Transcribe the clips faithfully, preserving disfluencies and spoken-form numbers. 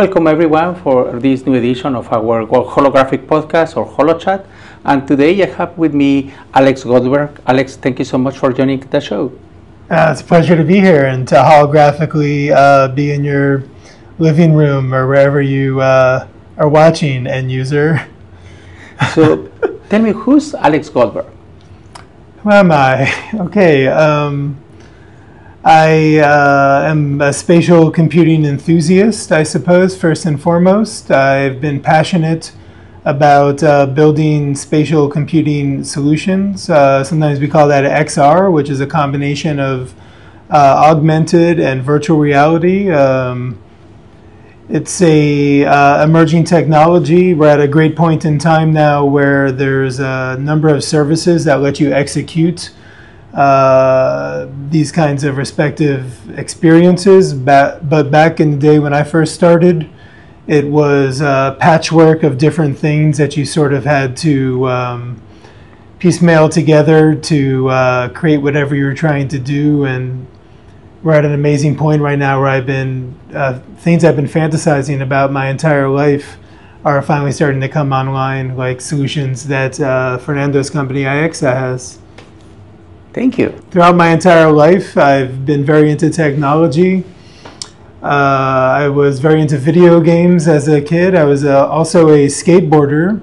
Welcome everyone for this new edition of our holographic podcast or holochat, and today I have with me Alex Goldberg. Alex, thank you so much for joining the show. Uh, it's a pleasure to be here and to holographically uh, be in your living room or wherever you uh, are watching, end user. So tell me, who's Alex Goldberg? Who am I? Okay. Um, I uh, am a spatial computing enthusiast, I suppose, first and foremost. I've been passionate about uh, building spatial computing solutions. Uh, sometimes we call that X R, which is a combination of uh, augmented and virtual reality. Um, it's a uh, emerging technology. We're at a great point in time now where there's a number of services that let you execute Uh, these kinds of respective experiences, ba but back in the day when I first started, it was a patchwork of different things that you sort of had to um, piecemeal together to uh, create whatever you were trying to do. And we're at an amazing point right now where I've been, uh, things I've been fantasizing about my entire life are finally starting to come online, like solutions that uh, Fernando's company Aixa has. Thank you. Throughout my entire life, I've been very into technology. Uh, I was very into video games as a kid. I was uh, also a skateboarder.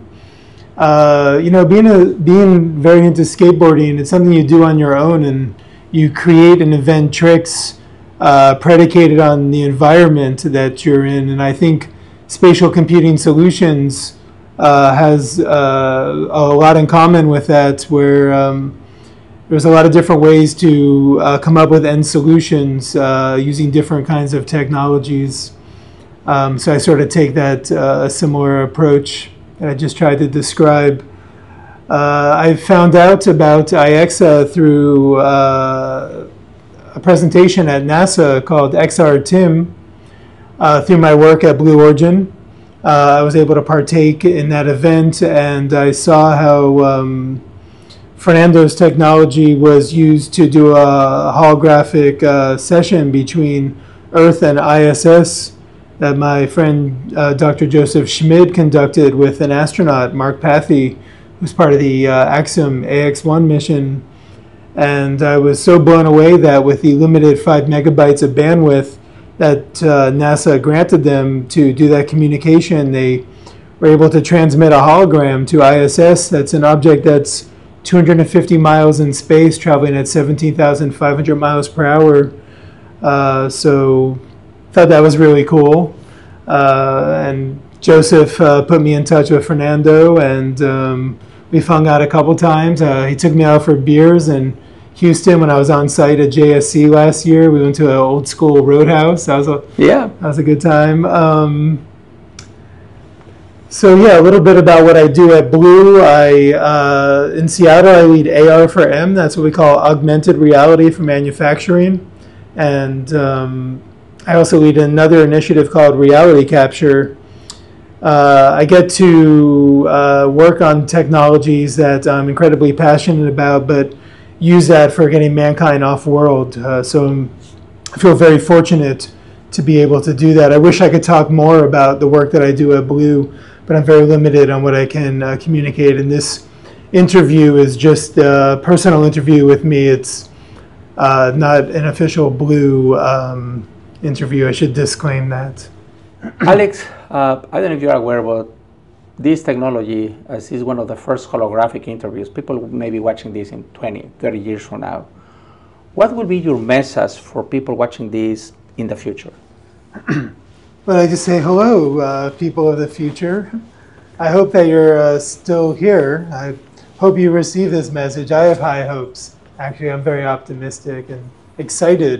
Uh, you know, being, a, being very into skateboarding, it's something you do on your own, and you create and invent tricks uh, predicated on the environment that you're in. And I think spatial computing solutions uh, has uh, a lot in common with that, where um, there's a lot of different ways to uh, come up with end solutions uh, using different kinds of technologies. Um, so I sort of take that uh, similar approach that I just tried to describe. Uh, I found out about Aixa through uh, a presentation at NASA called X R Tim. Uh, through my work at Blue Origin, uh, I was able to partake in that event, and I saw how Um, Fernando's technology was used to do a holographic uh, session between Earth and I S S that my friend uh, Doctor Joseph Schmid conducted with an astronaut, Mark Pathy, who's part of the uh, Axiom A X one mission. And I was so blown away that with the limited five megabytes of bandwidth that uh, NASA granted them to do that communication, they were able to transmit a hologram to I S S. That's an object that's two hundred fifty miles in space, traveling at seventeen thousand five hundred miles per hour. Uh, so thought that was really cool. Uh, and Joseph uh, put me in touch with Fernando, and um, we've hung out a couple times. Uh, he took me out for beers in Houston when I was on site at J S C last year. We went to an old school roadhouse. That was a, yeah. That was a good time. Um, So yeah, a little bit about what I do at Blue. I uh, in Seattle, I lead A R for M. That's what we call augmented reality for manufacturing. And um, I also lead another initiative called Reality Capture. Uh, I get to uh, work on technologies that I'm incredibly passionate about, but use that for getting mankind off-world. Uh, so I feel very fortunate to be able to do that. I wish I could talk more about the work that I do at Blue, but I'm very limited on what I can uh, communicate. And this interview is just a personal interview with me. It's uh, not an official Blue um, interview. I should disclaim that. Alex, uh, I don't know if you're aware, but this technology as is one of the first holographic interviews. People may be watching this in twenty, thirty years from now. What would be your message for people watching this in the future? Well, I just say hello, uh, people of the future. I hope that you're uh, still here. I hope you receive this message. I have high hopes. Actually, I'm very optimistic and excited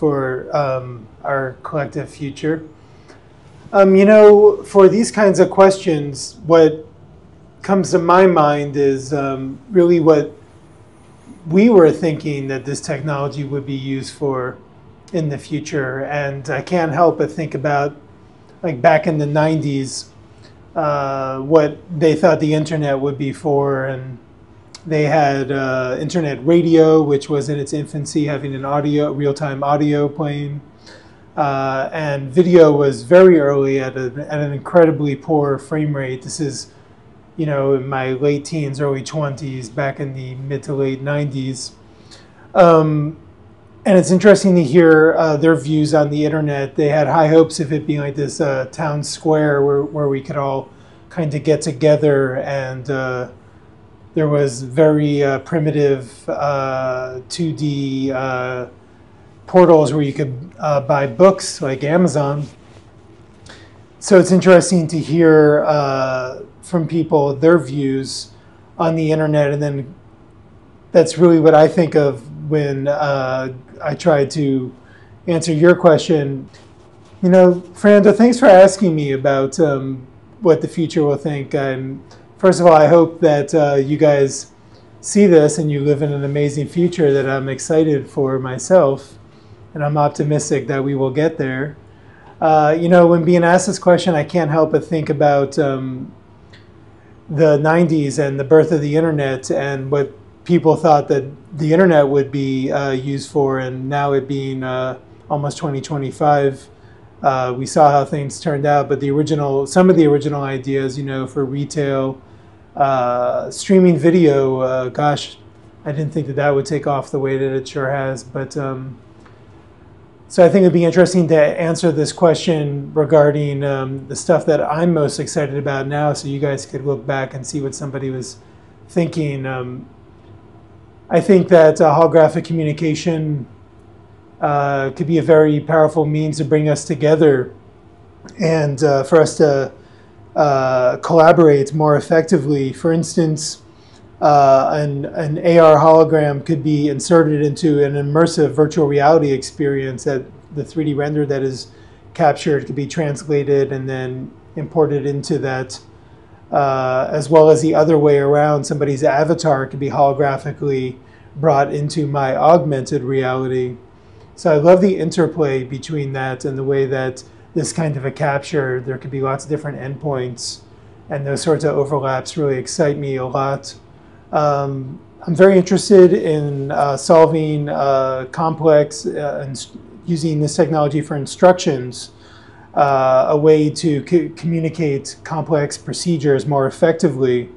for um, our collective future. Um, you know, for these kinds of questions, what comes to my mind is um, really what we were thinking that this technology would be used for in the future. And I can't help but think about, like, back in the nineties, uh, what they thought the internet would be for. And they had uh, internet radio, which was in its infancy, having an audio, real-time audio playing. uh, and video was very early at, a, at an incredibly poor frame rate. This is, you know, in my late teens, early twenties, back in the mid to late nineties. Um, and it's interesting to hear uh, their views on the internet. They had high hopes of it being like this uh, town square where, where we could all kind of get together, and uh, there was very uh, primitive uh, two D uh, portals where you could uh, buy books like Amazon. So it's interesting to hear uh, from people their views on the internet, and then that's really what I think of when uh, I try to answer your question. You know, Fernando, thanks for asking me about um, what the future will think. I'm, first of all, I hope that uh, you guys see this and you live in an amazing future that I'm excited for myself, and I'm optimistic that we will get there. Uh, you know, when being asked this question, I can't help but think about um, the nineties and the birth of the internet and what people thought that the internet would be uh, used for, and now it being uh, almost twenty twenty-five. Uh, we saw how things turned out, but the original, some of the original ideas, you know, for retail, uh, streaming video, uh, gosh, I didn't think that that would take off the way that it sure has. But um, so I think it'd be interesting to answer this question regarding um, the stuff that I'm most excited about now, so you guys could look back and see what somebody was thinking. Um, I think that uh, holographic communication Uh, could be a very powerful means to bring us together and uh, for us to uh, collaborate more effectively. For instance, uh, an, an A R hologram could be inserted into an immersive virtual reality experience, that the three D render that is captured could be translated and then imported into that, uh, as well as the other way around. Somebody's avatar could be holographically brought into my augmented reality. So I love the interplay between that and the way that this kind of a capture, there could be lots of different endpoints, and those sorts of overlaps really excite me a lot. Um, I'm very interested in uh, solving uh, complex uh, and using this technology for instructions, uh, a way to co communicate complex procedures more effectively,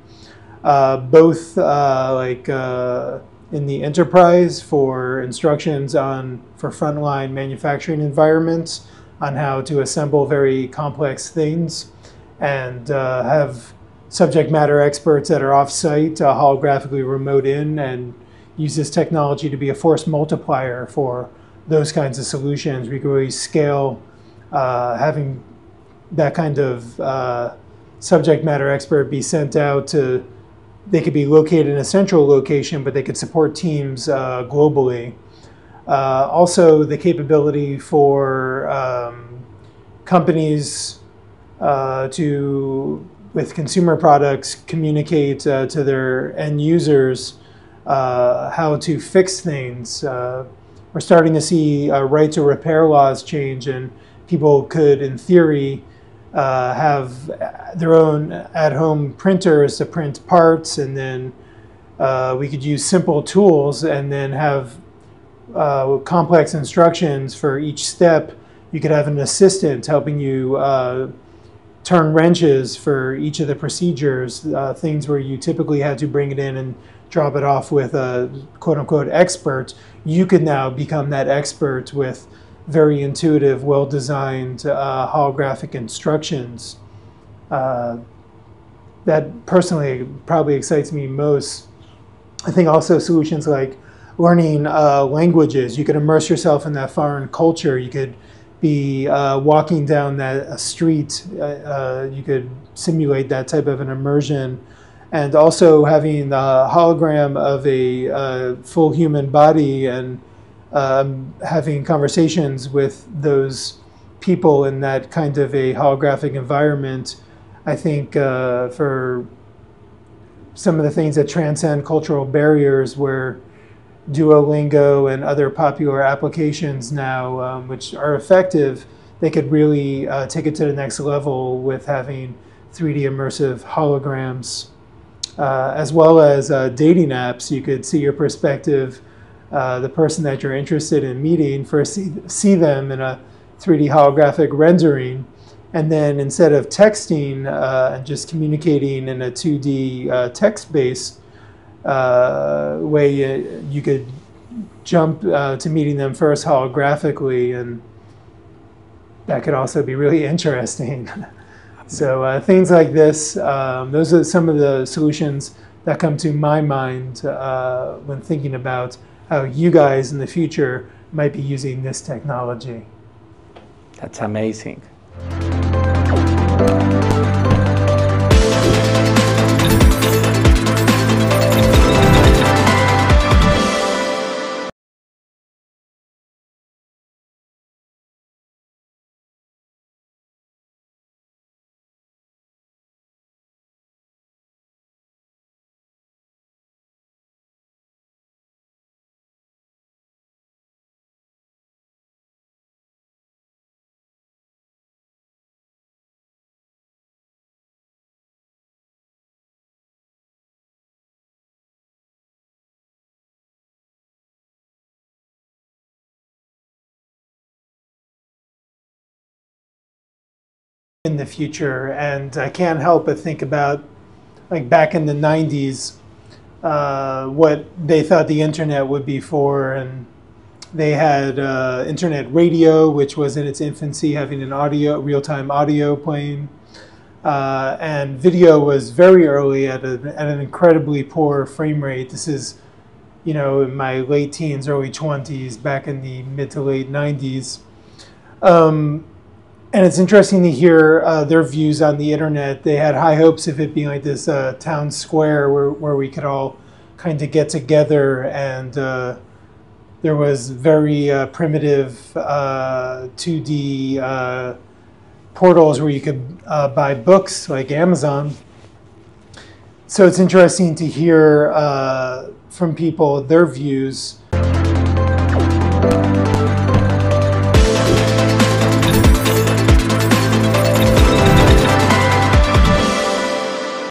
uh, both uh, like uh, in the enterprise for instructions on for frontline manufacturing environments on how to assemble very complex things, and uh, have subject matter experts that are off-site uh, holographically remote in and use this technology to be a force multiplier for those kinds of solutions. We can really scale uh, having that kind of uh, subject matter expert be sent out to. They could be located in a central location, but they could support teams uh, globally. Uh, also, the capability for um, companies uh, to, with consumer products, communicate uh, to their end users uh, how to fix things. Uh, we're starting to see uh, right to repair laws change, and people could, in theory, Uh, have their own at-home printers to print parts, and then uh, we could use simple tools and then have uh, complex instructions for each step. You could have an assistant helping you uh, turn wrenches for each of the procedures, uh, things where you typically had to bring it in and drop it off with a quote-unquote expert. You could now become that expert with very intuitive, well-designed uh, holographic instructions. Uh, that personally probably excites me most. I think also solutions like learning uh, languages. You could immerse yourself in that foreign culture. You could be uh, walking down that a street. Uh, uh, you could simulate that type of an immersion. And also having the hologram of a uh, full human body and Um, having conversations with those people in that kind of a holographic environment, I think uh, for some of the things that transcend cultural barriers, where Duolingo and other popular applications now, um, which are effective, they could really uh, take it to the next level with having three D immersive holograms, uh, as well as uh, dating apps. You could see your perspective. Uh, the person that you're interested in meeting, first see, see them in a three D holographic rendering. And then instead of texting uh, and just communicating in a two D uh, text-based uh, way, you, you could jump uh, to meeting them first holographically, and that could also be really interesting. So uh, things like this, um, those are some of the solutions that come to my mind uh, when thinking about how you guys in the future might be using this technology. That's amazing. In the future, and I can't help but think about, like, back in the nineties, uh, what they thought the internet would be for, and they had uh, internet radio, which was in its infancy, having an audio, real-time audio playing, uh, and video was very early at, a, at an incredibly poor frame rate. This is, you know, in my late teens, early twenties, back in the mid to late nineties. Um, And it's interesting to hear uh, their views on the internet. They had high hopes of it being like this uh, town square where, where we could all kind of get together. And uh, there was very uh, primitive uh, two D uh, portals where you could uh, buy books like Amazon. So it's interesting to hear uh, from people their views.